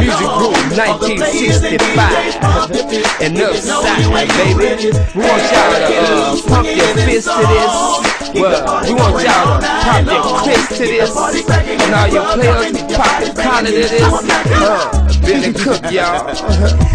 Music Room 1965 and Upside, baby. We want y'all to pump your fist to this. Well, we want y'all to pop your fist to this. And all your players pop your collar to this. Billy Cook, y'all.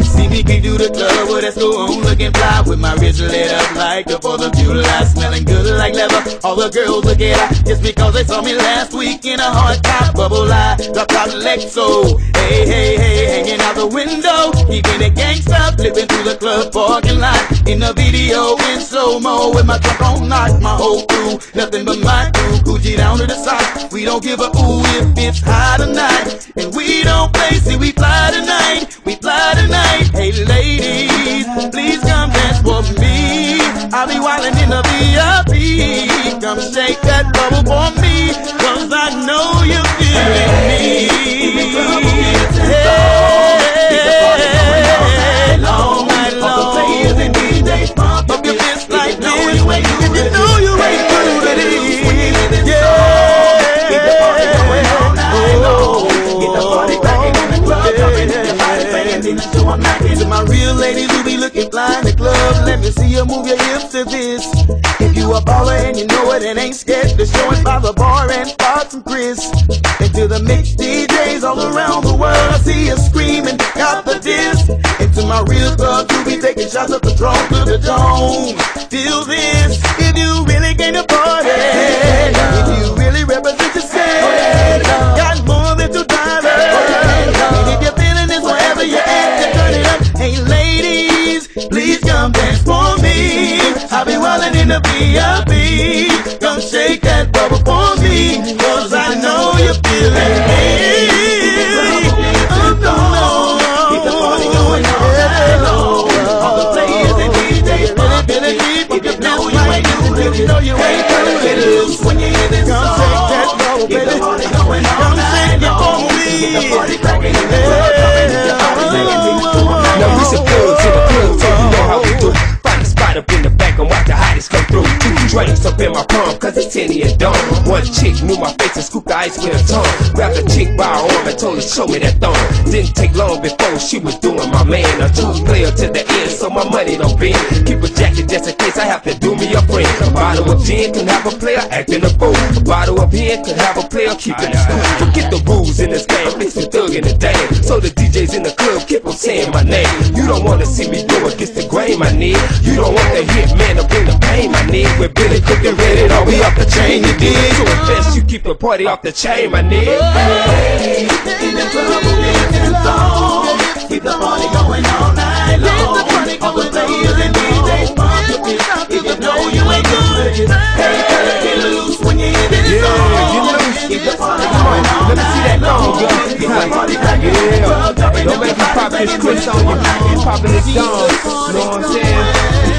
See me can do the club with that school. I'm looking fly with my wrist lit up like the 4th of July. Smelling good like leather. All the girls look at her just because they saw me last week in a hard top bubble eye. Dropped out Lexo. Hey, hey, hey, hanging out the window. He been a gangsta, flipping through the club parking lot. In the video in slow-mo with my truck on lock. My whole crew, nothing but my crew. Gucci down to the socks. We don't give a ooh if it's hot or not. And we don't play, see we fly tonight. We fly tonight. Hey ladies, please come dance for me. I'll be wildin' in the VIP. Come shake that bubble for me, cause I know you're feeling me. Hey, long night long. Pump up your fist like this. If you know you ain't through to this. Yeah. Keep the party going all night long. Get the party cracking in the club. Jumping in the body, banging in the two, I'm knocking. To my real ladies who be looking fly in the club, let me see you move your hips to this. If you a baller and you know it and ain't scared to show it, by the bar and spots and Chris. And to the mix DJs all around the world, I see you screaming, got the disc. And to my real club, you be taking shots of control to the dome. Feel this, if you really came to party, if you really represent yourself, got more than $2. And if you're feeling this wherever you're at, you turn it up. Hey ladies, please come dance for me. I'll be wildin' in the VIP. Come shake that bubble for me, cause I know you're feeling me. Oh no, keep the party going all night long. All the players and DJs bumpin' it deep. If you know you ain't doin' it, you know you ain't doin' it. When you hear this song, come shake that bubble, baby. Keep the party going all night long. Keep the party crackin' in the club. Now we should go to the club, so you know how we do. Find a spot up in the back and watch the hottest come through. 2 drinks up in my palm, cause it's 10 and dawn. One chick knew my face and scooped the ice with her tongue. Grabbed the chick by her arm and told her show me that thong. Didn't take long before she was doing my man. A true player to the end, so my money don't bend. Keep a jacket just in case I have to do me a friend. A bottle of gin can have a player acting a fool. A bottle of gin could have a player keeping the school. Forget the rules in this game, fix the thug in the dame. So the DJs in the club keep on saying my name. You don't wanna see me go against the grain, I need. You don't want the hit man to bring the pain, I need. With Billy Cook and Reddit, all we off the chain, you dig? So unless you keep the party off the chain, my nigga. Hey, in the club, we'll be in the zone. Keep the party going all night long. All the players and DJs pump your fist up if you know you ain't good. Hey, get loose when you hear this song. Keep the party going all night long. Let me see that long. Keep the party back in the club. Don't make me pop this Chris on you. Keep popping this song. You know what I'm saying?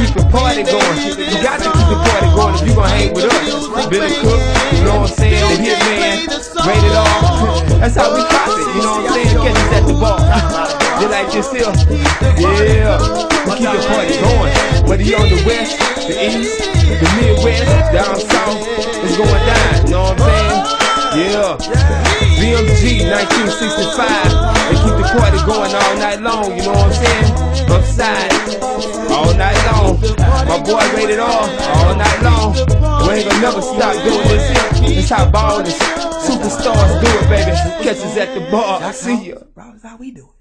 Keep the party going. You got to keep the party going if you gon' hang with us. Billy Cook, you know what I'm saying? The Hitman, rated all. That's how we pop it, you know what I'm saying? Catch us at the bar. They like yourself. Yeah, we keep the party going. Whether you're on the west, the east, the midwest, down south, it's going down, you know what I'm saying? Yeah, BMG 1965. They keep the party going all night long, you know what I'm saying? Upside. All night long, my boy rated all night long. We ain't gonna never stop doing this here. This how ballers, superstars do it, baby. Catch us at the bar. I see ya. Bro, that's how we do it.